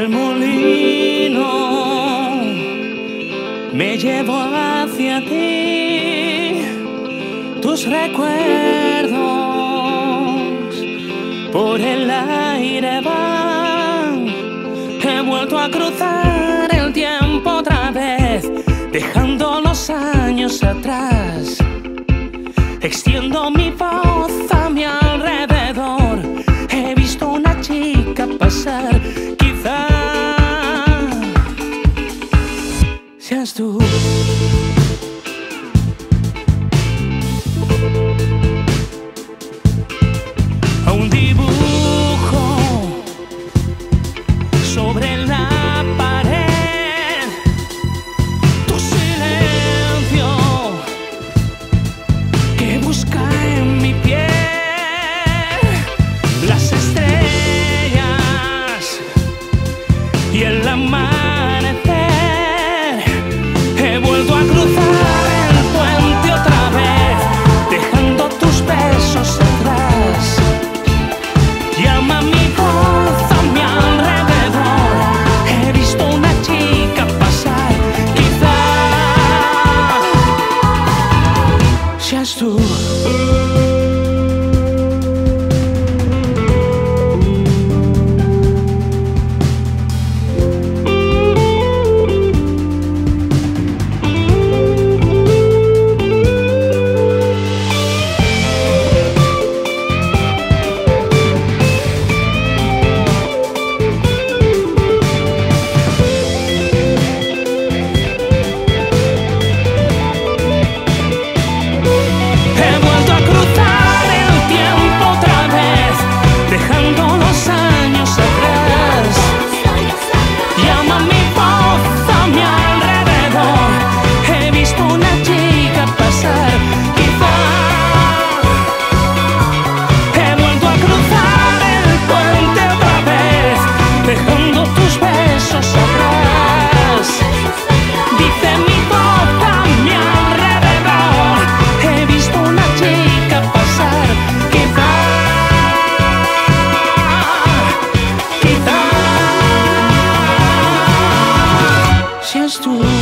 El molino me llevó hacia ti, tus recuerdos por el aire van. He vuelto a cruzar el tiempo otra vez, dejando los años atrás. Extiendo mi voz a mi alrededor, he visto una chica pasar. Seas tú. Un dibujo sobre la pared, tu silencio que busca en mi piel, las estrellas y el amanecer. Seas tú. Seas tú.